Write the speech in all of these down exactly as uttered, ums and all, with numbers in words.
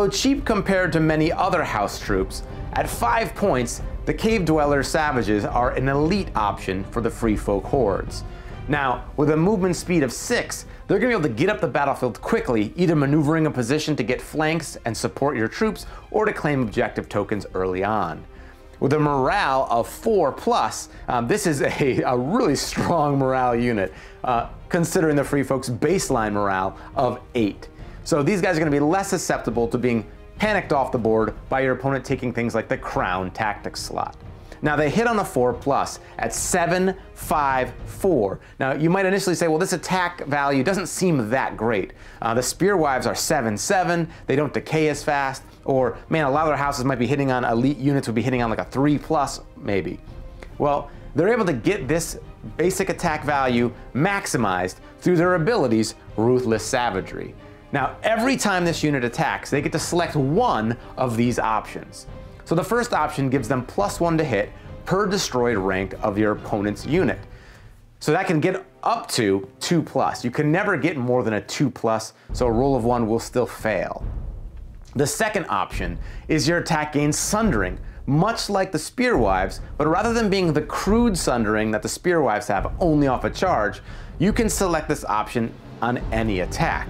Although cheap compared to many other house troops, at five points, the Cave Dweller Savages are an elite option for the Free Folk Hordes. Now, with a movement speed of six, they're going to be able to get up the battlefield quickly, either maneuvering a position to get flanks and support your troops, or to claim objective tokens early on. With a morale of four plus, um, this is a, a really strong morale unit, uh, considering the Free Folk's baseline morale of eight. So these guys are going to be less susceptible to being panicked off the board by your opponent taking things like the Crown Tactics slot. Now they hit on a four plus at seven, five, four. Now you might initially say, well, this attack value doesn't seem that great. Uh, the Spearwives are seven, seven. They don't decay as fast. Or man, a lot of their houses might be hitting on elite units would be hitting on like a three plus maybe. Well, they're able to get this basic attack value maximized through their abilities, Ruthless Savagery. Now, every time this unit attacks, they get to select one of these options. So the first option gives them plus one to hit per destroyed rank of your opponent's unit. So that can get up to two plus. You can never get more than a two plus, so a roll of one will still fail. The second option is your attack gains Sundering, much like the Spearwives, but rather than being the crude Sundering that the Spearwives have only off a charge, you can select this option on any attack.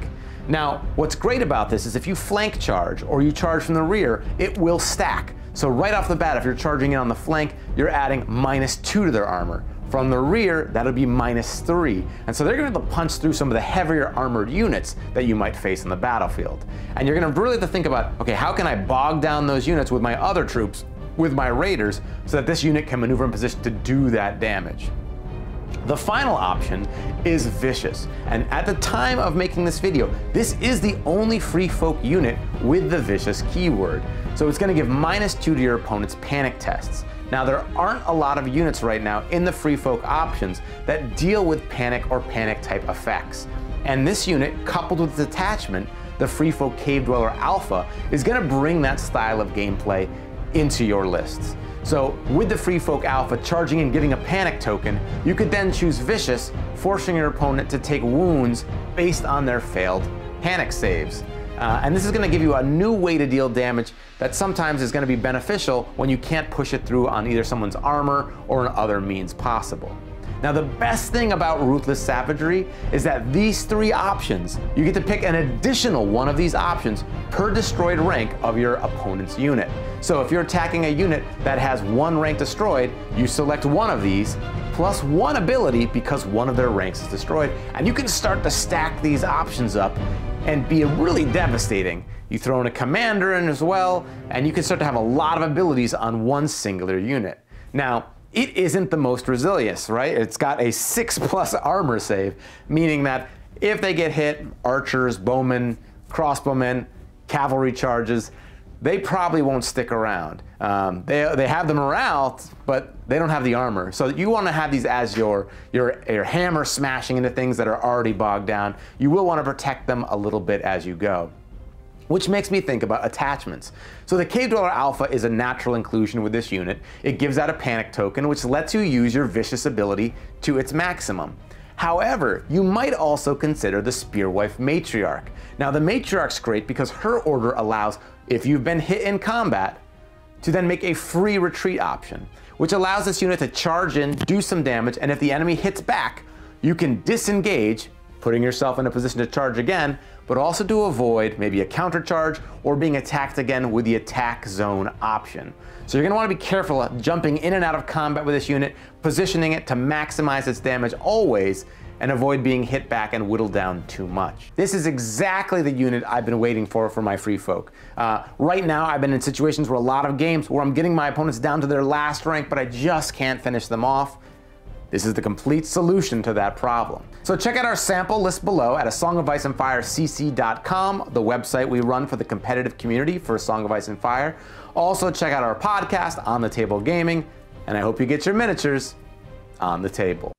Now, what's great about this is if you flank charge or you charge from the rear, it will stack. So right off the bat, if you're charging in on the flank, you're adding minus two to their armor. From the rear, that'll be minus three. And so they're going to punch through some of the heavier armored units that you might face on the battlefield. And you're going to really have to think about, okay, how can I bog down those units with my other troops, with my raiders, so that this unit can maneuver in position to do that damage. The final option is Vicious, and at the time of making this video, this is the only Free Folk unit with the Vicious keyword. So it's going to give minus two to your opponent's panic tests. Now there aren't a lot of units right now in the Free Folk options that deal with panic or panic type effects. And this unit, coupled with its attachment, the Free Folk Cave Dweller Alpha, is going to bring that style of gameplay into your lists. So with the Free Folk Alpha charging and giving a panic token, you could then choose Vicious, forcing your opponent to take wounds based on their failed panic saves. Uh, and this is going to give you a new way to deal damage that sometimes is going to be beneficial when you can't push it through on either someone's armor or in other means possible. Now the best thing about Ruthless Savagery is that these three options, you get to pick an additional one of these options per destroyed rank of your opponent's unit. So if you're attacking a unit that has one rank destroyed, you select one of these, plus one ability because one of their ranks is destroyed, and you can start to stack these options up and be really devastating. You throw in a commander in as well, and you can start to have a lot of abilities on one singular unit. Now, it isn't the most resilient, right? It's got a six plus armor save, meaning that if they get hit, archers, bowmen, crossbowmen, cavalry charges, they probably won't stick around. Um, they, they have the morale, but they don't have the armor. So you want to have these as your, your, your hammer smashing into things that are already bogged down. You will want to protect them a little bit as you go. Which makes me think about attachments. So the Cave Dweller Alpha is a natural inclusion with this unit. It gives out a panic token, which lets you use your Vicious ability to its maximum. However, you might also consider the Spearwife Matriarch. Now the Matriarch's great because her order allows, if you've been hit in combat, to then make a free retreat option, which allows this unit to charge in, do some damage, and if the enemy hits back, you can disengage, putting yourself in a position to charge again, but also to avoid maybe a counter charge or being attacked again with the attack zone option. So you're gonna wanna be careful jumping in and out of combat with this unit, positioning it to maximize its damage always, and avoid being hit back and whittled down too much. This is exactly the unit I've been waiting for for my Free Folk. Uh, right now, I've been in situations where a lot of games where I'm getting my opponents down to their last rank, but I just can't finish them off. This is the complete solution to that problem. So check out our sample list below at a song of ice and fire c c dot com, the website we run for the competitive community for A Song of Ice and Fire. Also check out our podcast, On the Table Gaming, and I hope you get your miniatures on the table.